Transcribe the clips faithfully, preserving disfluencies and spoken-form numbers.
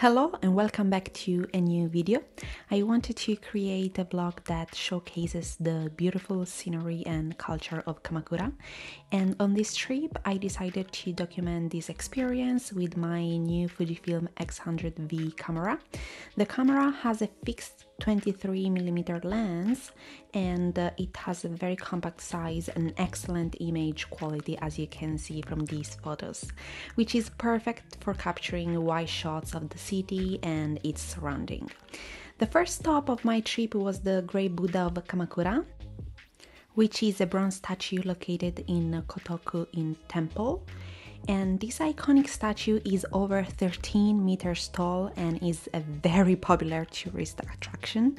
Hello and welcome back to a new video. I wanted to create a vlog that showcases the beautiful scenery and culture of Kamakura, and on this trip I decided to document this experience with my new Fujifilm X one hundred V camera. The camera has a fixed twenty-three millimeter lens and uh, it has a very compact size and excellent image quality, as you can see from these photos, which is perfect for capturing wide shots of the city and its surrounding. The first stop of my trip was the Great Buddha of Kamakura, which is a bronze statue located in Kotoku-in temple. And this iconic statue is over thirteen meters tall and is a very popular tourist attraction.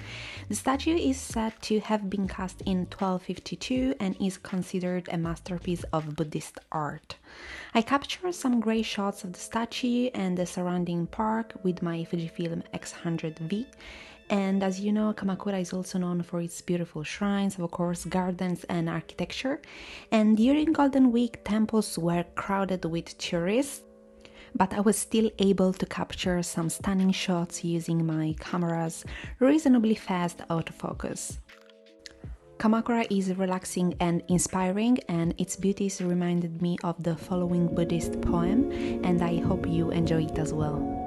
The statue is said to have been cast in twelve fifty-two and is considered a masterpiece of Buddhist art. I captured some great shots of the statue and the surrounding park with my Fujifilm X one hundred V. And as you know, Kamakura is also known for its beautiful shrines, of course, gardens and architecture. And during Golden Week, temples were crowded with tourists, but I was still able to capture some stunning shots using my camera's reasonably fast autofocus. Kamakura is relaxing and inspiring, and its beauties reminded me of the following Buddhist poem, and I hope you enjoy it as well.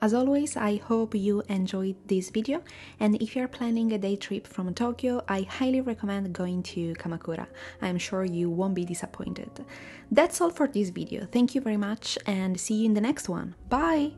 As always, I hope you enjoyed this video, and if you're planning a day trip from Tokyo, I highly recommend going to Kamakura. I'm sure you won't be disappointed. That's all for this video. Thank you very much and see you in the next one. Bye!